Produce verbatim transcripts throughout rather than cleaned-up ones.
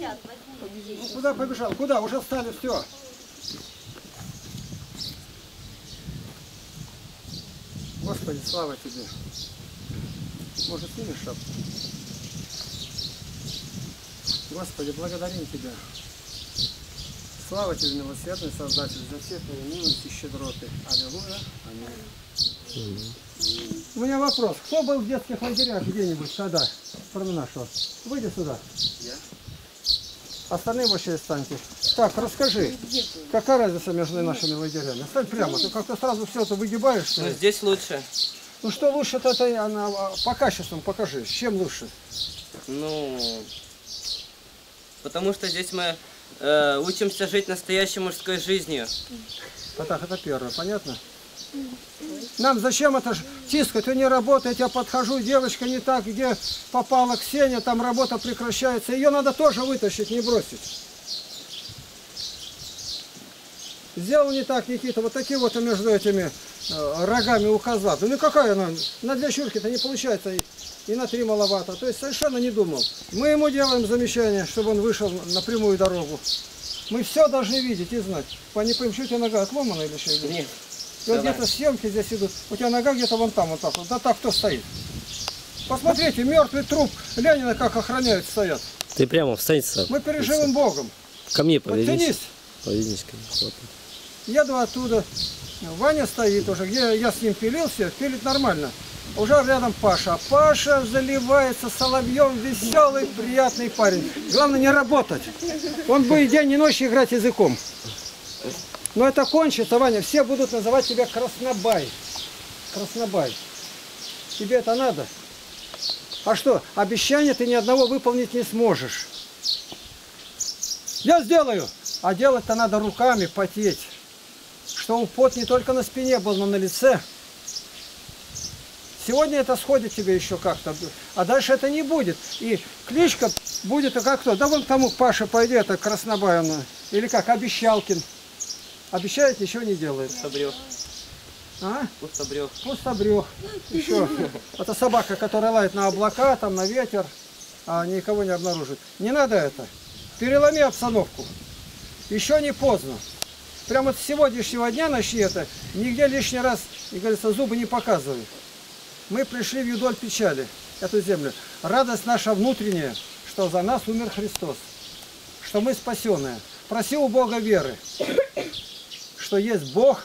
Ну, куда побежал? Куда? Уже встали, все. Господи, слава тебе. Может, снимешь шапку? Господи, благодарим тебя. Слава тебе, милосердный Создатель, за все твои милости и щедроты. Аллилуйя. Аминь. У меня вопрос. Кто был в детских лагерях где-нибудь тогда? Кроме нашего. Выйди сюда. Я? Остальные вообще встаньте. Так, расскажи, какая разница между нашими лагерями? Стань прямо, ты как-то сразу все это выгибаешь. Ну, здесь лучше. Ну, что лучше-то, она по качествам покажи. Чем лучше? Ну, потому что здесь мы э, учимся жить настоящей мужской жизнью. А так, это первое, понятно? Нам зачем это ж... Тиска, ты не работаешь, я подхожу, девочка не так, где попала Ксения, там работа прекращается. Ее надо тоже вытащить, не бросить. Сделал не так, Никита, вот такие вот между этими э, рогами у козла. Ну какая она, на две щурки-то не получается, и, и на три маловато. То есть совершенно не думал. Мы ему делаем замечание, чтобы он вышел на прямую дорогу. Мы все должны видеть и знать. По непониманию, у тебя нога отломана или что? Нет. И вот где-то съемки здесь идут. У тебя нога где-то вон там, вот так вот. Да так кто стоит? Посмотрите, мертвый труп Ленина как охраняют, стоят. Ты прямо встань, сам. Мы переживем Богом. Ко мне повернись. Повернись ко мне, хватит. Еду оттуда. Ваня стоит уже, где я с ним пилился, пилит нормально. Уже рядом Паша. Паша заливается соловьем, веселый, приятный парень. Главное не работать. Он будет день и ночь играть языком. Но это кончится, Ваня, все будут называть тебя Краснобай. Краснобай. Тебе это надо? А что, обещание ты ни одного выполнить не сможешь. Я сделаю. А делать-то надо руками, потеть. Чтобы пот не только на спине был, но на лице. Сегодня это сходит тебе еще как-то, а дальше это не будет. И кличка будет как-то. Да вон тому Паша пойдет, это Краснобай он. Или как, Обещалкин. Обещает, ничего не делает. Пустобрех. А? Пустобрех. Пустобрех. Еще. Это собака, которая лает на облака, там на ветер, а никого не обнаружит. Не надо это. Переломи обстановку. Еще не поздно. Прямо с сегодняшнего дня начни это. Нигде лишний раз, как говорится, зубы не показывай. Мы пришли в юдоль печали, эту землю. Радость наша внутренняя, что за нас умер Христос. Что мы спасенные. Проси у Бога веры. Что есть Бог,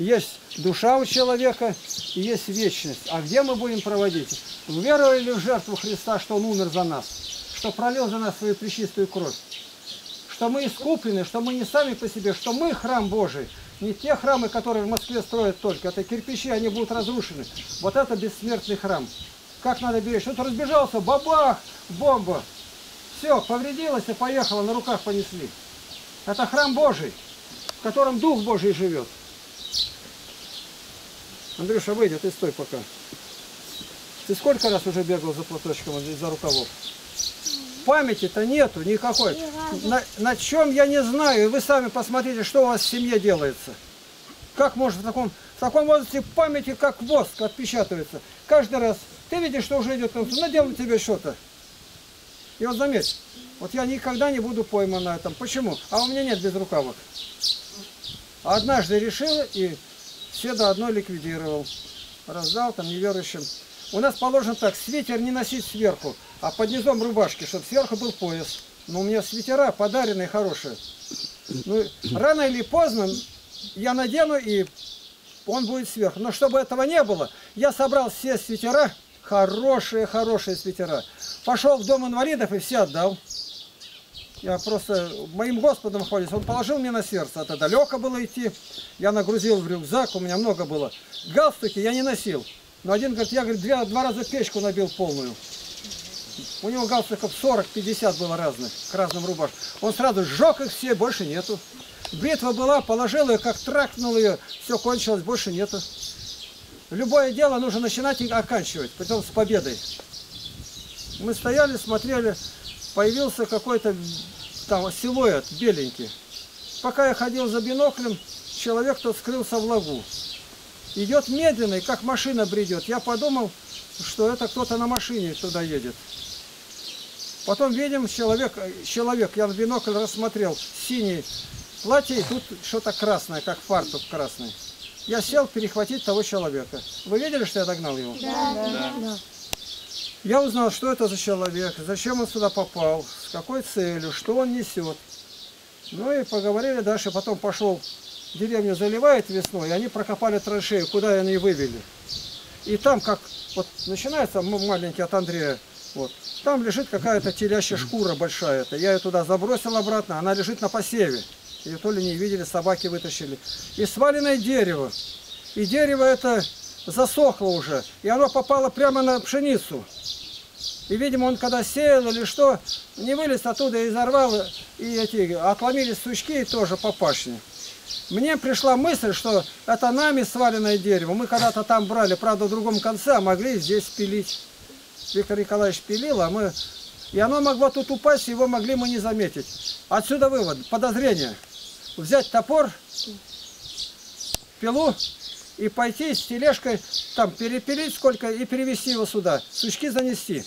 есть душа у человека и есть вечность. А где мы будем проводить? Веровали ли в жертву Христа, что Он умер за нас, что пролил за нас свою пречистую кровь, что мы искуплены, что мы не сами по себе, что мы храм Божий, не те храмы, которые в Москве строят только, это кирпичи, они будут разрушены. Вот это бессмертный храм. Как надо беречь? Тут разбежался, бабах, бомба. Все, повредилось и поехало, на руках понесли. Это храм Божий, в котором Дух Божий живет. Андрюша, выйди, ты стой пока. Ты сколько раз уже бегал за платочком, за рукавом? Памяти-то нету никакой. На, на чем я не знаю. Вы сами посмотрите, что у вас в семье делается. Как может в таком, в таком возрасте памяти, как воск, отпечатывается. Каждый раз ты видишь, что уже идет, наделал тебе что-то. И вот заметь, вот я никогда не буду пойман на этом. Почему? А у меня нет безрукавок. Однажды решил и все до одной ликвидировал. Раздал там неверующим. У нас положено так, свитер не носить сверху, а под низом рубашки, чтобы сверху был пояс. Но у меня свитера подаренные хорошие. Ну, рано или поздно я надену, и он будет сверху. Но чтобы этого не было, я собрал все свитера, хорошие-хорошие свитера. Пошел в дом инвалидов и все отдал. Я просто моим Господом хвалюсь. Он положил мне на сердце. Это далеко было идти. Я нагрузил в рюкзак, у меня много было. Галстуки я не носил. Но один говорит, я говорит, два, два раза печку набил полную. У него галстуков сорок-пятьдесят было разных, к разным рубашкам. Он сразу сжег их все, больше нету. Бритва была, положил ее, как тракнул ее, все кончилось, больше нету. Любое дело нужно начинать и оканчивать, притом с победой. Мы стояли, смотрели, появился какой-то там силуэт беленький. Пока я ходил за биноклем, человек тот скрылся в лаву. Идет медленно, и как машина бредет. Я подумал, что это кто-то на машине туда едет. Потом видим, человек, человек, я в бинокль рассмотрел, синий платье, и тут что-то красное, как фартук красный. Я сел перехватить того человека. Вы видели, что я догнал его? Да, да, да. Я узнал, что это за человек, зачем он сюда попал, с какой целью, что он несет. Ну и поговорили дальше, потом пошел, деревню заливает весной, и они прокопали траншею, куда они вывели. И там, как вот начинается маленький от Андрея, вот, там лежит какая-то телящая шкура большая. -то. Я ее туда забросил обратно, она лежит на посеве. Ее то ли не видели, собаки вытащили. И сваленное дерево. И дерево это засохло уже. И оно попало прямо на пшеницу. И, видимо, он когда сеял или что, не вылез оттуда и изорвал, и эти отломились сучки и тоже по пашне. Мне пришла мысль, что это нами сваленное дерево. Мы когда-то там брали, правда, в другом конце, могли здесь пилить. Виктор Николаевич пилил, а мы... И оно могло тут упасть, его могли мы не заметить. Отсюда вывод, подозрение. Взять топор, пилу и пойти с тележкой, там перепилить сколько и перевести его сюда. Сучки занести.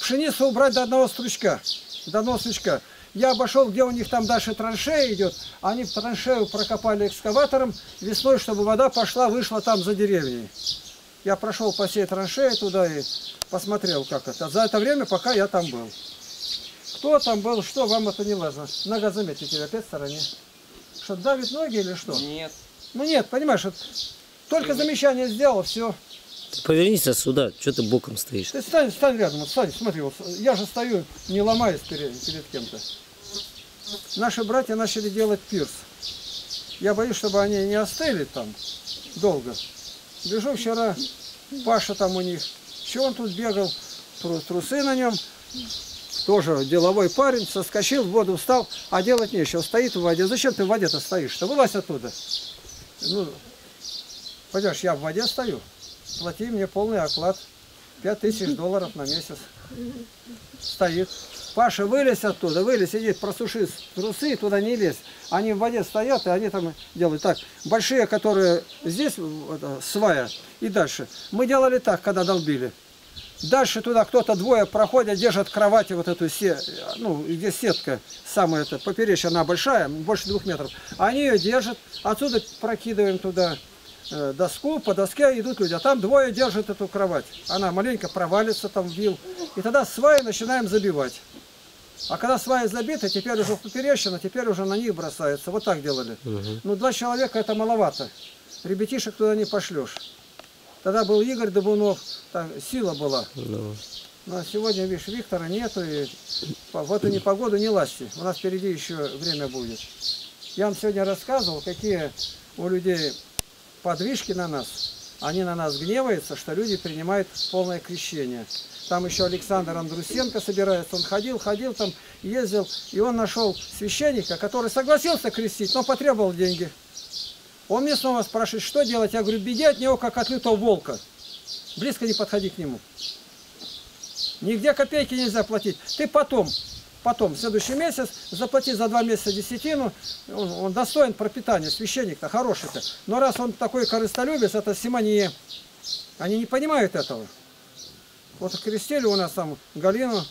Пшеницу убрать до одного стручка. До одного сучка. Я обошел, где у них там дальше траншея идет. Они в траншею прокопали экскаватором весной, чтобы вода пошла, вышла там за деревней. Я прошел по всей траншее туда и посмотрел, как это. За это время, пока я там был. Кто там был, что, вам это не важно. Нога, заметите, опять в стороне. Что, давит ноги или что? Нет. Ну нет, понимаешь, вот, только нет. Замечание сделал, все. Ты повернись сюда, что ты боком стоишь? Ты стань, стань рядом, вот, стань, смотри, вот, я же стою, не ломаясь перед, перед кем-то. Наши братья начали делать пирс. Я боюсь, чтобы они не остыли там долго. Бежу вчера, Паша там у них, что он тут бегал, трусы на нем, тоже деловой парень, соскочил, в воду встал, а делать нечего, стоит в воде. Зачем ты в воде-то стоишь-то? Вылазь оттуда. Ну, понимаешь, я в воде стою, плати мне полный оклад, пять тысяч долларов на месяц. Стоит. Паша, вылез оттуда, вылез, сидит, просуши трусы, туда не лезь. Они в воде стоят, и они там делают так. Большие, которые здесь, это, свая, и дальше. Мы делали так, когда долбили. Дальше туда кто-то двое проходят, держат кровати вот эту, се... ну, где сетка самая, эта, поперечная, она большая, больше двух метров. Они ее держат, отсюда прокидываем туда доску, по доске идут люди, а там двое держат эту кровать. Она маленько провалится, там вил. И тогда сваи начинаем забивать. А когда сваи забиты, теперь уже поперечина, теперь уже на них бросается. Вот так делали. Угу. Ну, два человека это маловато. Ребятишек туда не пошлешь. Тогда был Игорь Добунов, там сила была. Ну. Но сегодня, видишь, Виктора нету, и вот и ни погоду, ни ласти. У нас впереди еще время будет. Я вам сегодня рассказывал, какие у людей подвижки на нас. Они на нас гневаются, что люди принимают полное крещение. Там еще Александр Андрусенко собирается. Он ходил, ходил там, ездил. И он нашел священника, который согласился крестить, но потребовал деньги. Он мне снова спрашивает, что делать. Я говорю, беги от него, как от лютого волка. Близко не подходи к нему. Нигде копейки нельзя платить. Ты потом, потом, в следующий месяц, заплати за два месяца десятину. Он, он достоин пропитания, священник-то, хороший-то. Но раз он такой корыстолюбец, это симония. Они не понимают этого. Вот крестили у нас там Галину,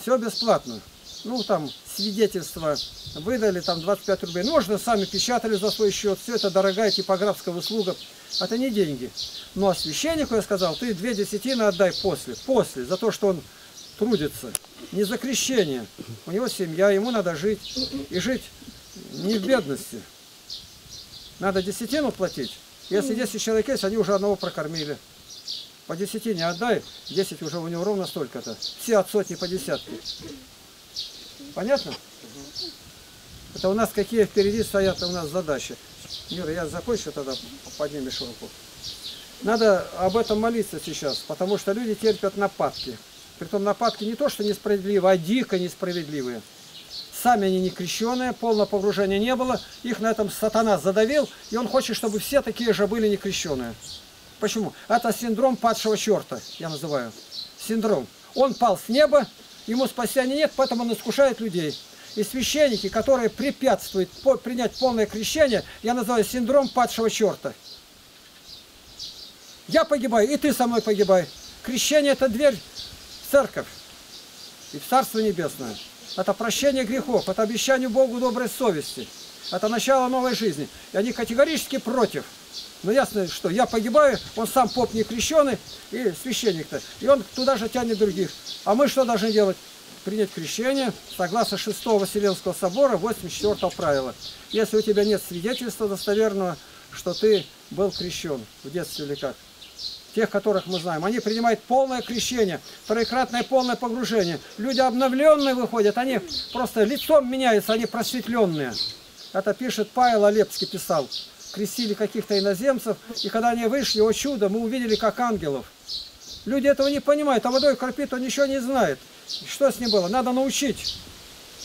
все бесплатно. Ну, там свидетельство выдали, там двадцать пять рублей. Можно, сами печатали за свой счет. Все это дорогая типографская услуга. Это не деньги. Ну, а священнику я сказал, ты две десятины отдай после. После, за то, что он трудится. Не за крещение. У него семья, ему надо жить. И жить не в бедности. Надо десятину платить. Если десять человек есть, они уже одного прокормили. По десятине отдай, десять уже у него ровно столько-то. Все от сотни по десятке. Понятно? Это у нас какие впереди стоят, у нас задачи. Юра, я закончу, тогда поднимешь руку. Надо об этом молиться сейчас, потому что люди терпят нападки. Притом нападки не то, что несправедливые, а дико несправедливые. Сами они не крещеные, полного погружения не было. Их на этом сатана задавил, и он хочет, чтобы все такие же были не крещеные. Почему? Это синдром падшего черта, я называю. Синдром. Он пал с неба, ему спасения нет, поэтому он искушает людей. И священники, которые препятствуют принять полное крещение, я называю синдром падшего черта. Я погибаю, и ты со мной погибай. Крещение – это дверь в церковь. и в Царство Небесное. Это прощение грехов, это обещание Богу доброй совести. Это начало новой жизни. И они категорически против. Но ясно, что я погибаю, он сам поп не крещеный и священник-то. И он туда же тянет других. А мы что должны делать? Принять крещение согласно шестого Вселенского собора восемьдесят четвёртого правила. Если у тебя нет свидетельства достоверного, что ты был крещен в детстве или как. Тех, которых мы знаем. Они принимают полное крещение, троекратное полное погружение. Люди обновленные выходят, они просто лицом меняются, они просветленные. Это пишет Павел Алепский, писал. Крестили каких-то иноземцев, и когда они вышли, о чудо, мы увидели как ангелов. Люди этого не понимают, а водой кропит, он ничего не знает. Что с ним было? Надо научить.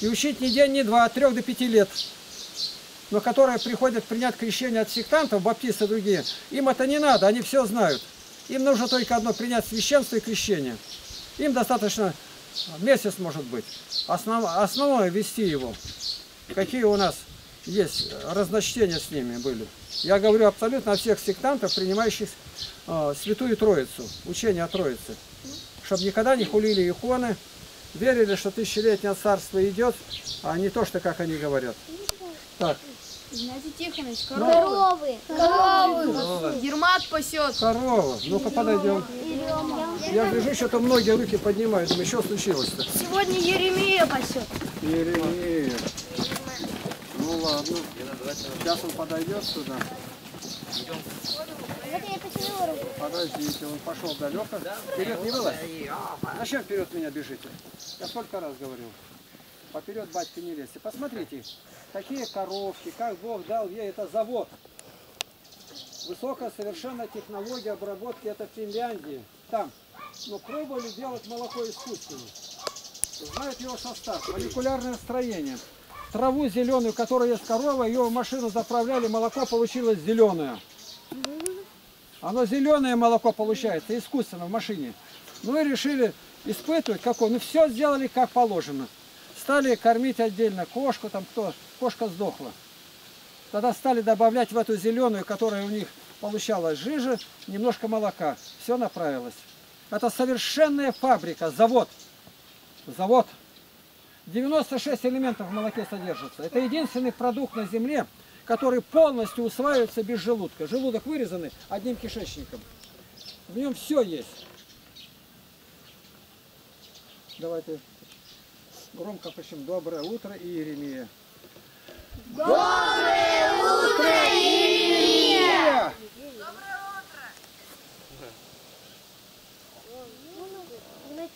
И учить ни день, ни два, от трех до пяти лет. Но которые приходят принять крещение от сектантов, баптисты и другие, им это не надо, они все знают. Им нужно только одно, принять священство и крещение. Им достаточно месяц, может быть, основ, основное вести его. Какие у нас есть разночтения с ними были. Я говорю абсолютно о всех сектантах, принимающих э, Святую Троицу, учение о Троице. Чтобы никогда не хулили иконы, верили, что тысячелетнее царство идет, а не то, что как они говорят. Так. Геннадий Тихонович, коровы. Коровы. Коровы. Коровы. Ермат пасет. Корова. Ну-ка подойдем. Я вижу, что-то многие руки поднимают. Что случилось-то? Сегодня Еремия пасет. Еремия. Ну ладно. Сейчас он подойдет сюда. Подождите, он пошел далеко. Вперед не вылазь. Зачем вперед меня бежите? Я сколько раз говорил. Поперед, батька, не лезьте. Посмотрите, какие коровки, как Бог дал ей, это завод. Высокая совершенно технология обработки, это в Финляндии. Там. Но пробовали делать молоко искусственно. Знают его состав, молекулярное строение. Траву зеленую, которая есть корова, ее в машину заправляли, молоко получилось зеленое. Оно зеленое молоко получается, искусственно в машине. Ну и решили испытывать, как он. Ну все сделали как положено. Стали кормить отдельно кошку, там кто, кошка сдохла. Тогда стали добавлять в эту зеленую, которая у них получалась жижа, немножко молока. Все направилось. Это совершенная фабрика, завод. Завод. девяносто шесть элементов в молоке содержится. Это единственный продукт на земле, который полностью усваивается без желудка. Желудок вырезанный одним кишечником. В нем все есть. Давайте... Громко почему доброе утро, Иеремия. Доброе утро, Иеремия! Доброе утро!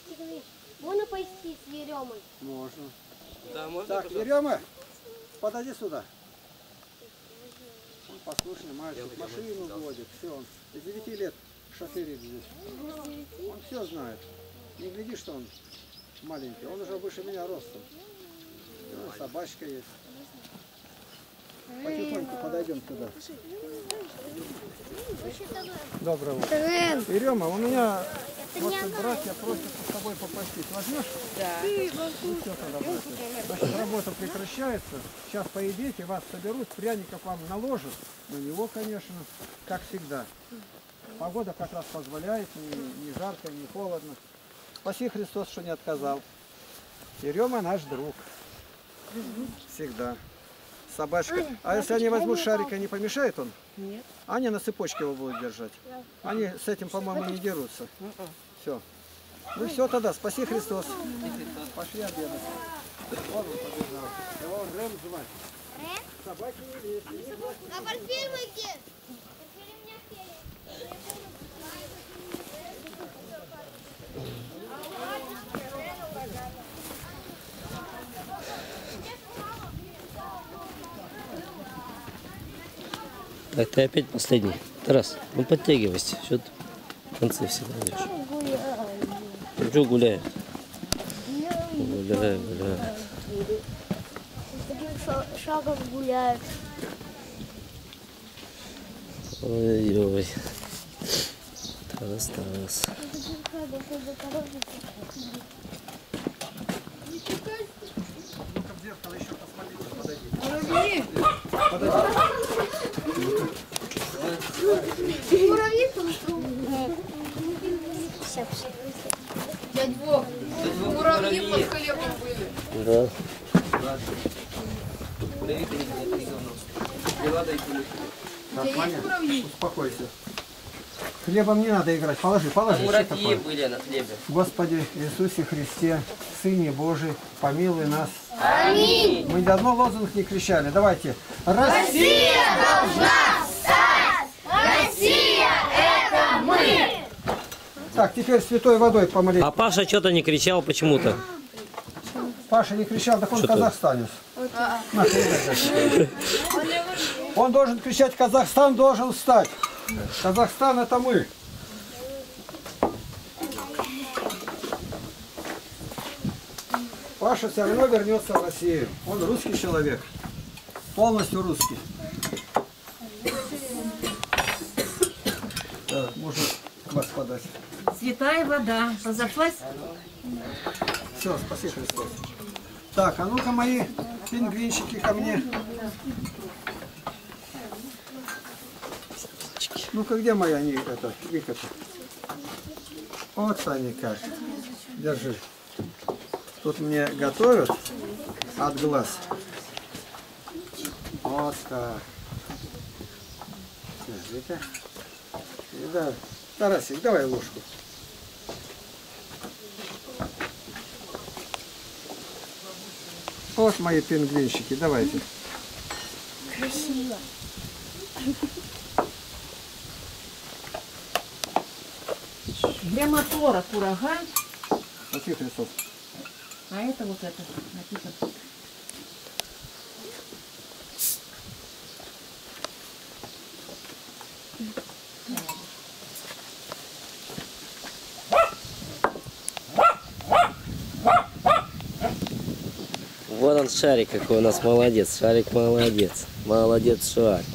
Можно пойти с Еремой? Можно. Да, можно. Так, Ерема, подойди сюда. Он послушный мальчик, машину водит, все, он с девяти лет шоферит здесь. Он все знает. Не гляди, что он маленький, он уже выше меня ростом. Ну, собачка есть. Потихоньку подойдем туда. Доброе утро. Ерёма, у меня вот брат, я просто с тобой попросить. Возьмешь? Да. Ну, все тогда брат. Значит, работа прекращается. Сейчас поедете, вас соберут, пряников вам наложат. На него, конечно, как всегда. Погода как раз позволяет, ни, ни жарко, ни холодно. Спаси Христос, что не отказал. Ерёма наш друг. Всегда. Собачка. А если они возьмут шарика, не помешает он? Нет. Они на цепочке его будут держать. Они с этим, по-моему, не дерутся. Все. Ну все тогда, спаси Христос. Пошли обедать. Вот он побежал. Его Рэм звать. Рэм? Собаки не лезь. А портфель мой где? Портфель у меня в теле. Так, ты опять последний. Тарас, ну подтягивайся, что ты в конце всегда идешь. Ну что гуляет? Гуляет, гуляет. С таким шагом гуляет. Ой-ой. Тарас, Тарас. Ну-ка в зеркало еще посмотрите, подойди. Подойди. Муравьи там. Дядь Вов, муравьи Каким мы с коллегом были? Да. Доехали, дела дойдут. Нормально? Успокойся. Хлебом не надо играть. Положи, положи. Муравьи были на хлебе. Господи Иисусе Христе, Сыне Божий, помилуй нас. Аминь. Мы ни одно лозунг не кричали. Давайте. Россия должна встать! Россия это мы! Так, теперь святой водой помолитесь. А Паша что-то не кричал почему-то. Паша не кричал, так он Казахстанец. Он должен кричать, Казахстан должен встать. Казахстан это мы. Паша все равно вернется в Россию. Он русский человек. Полностью русский. Да, можно квас подать. Святая вода. Разошлась? Все, спасибо, Христос. Так, а ну-ка мои пингвинчики ко мне. Ну-ка, где мои они, это, их это? Вот они как. Держи. Тут мне готовят от глаз. Вот так. Держи-ка. Да. Тарасик, давай ложку. Вот мои пингвинчики, давайте. Красиво. Для мотора курага. Какие Христос. А это вот это написано. Вот он шарик какой у нас молодец, шарик молодец, молодец шарик.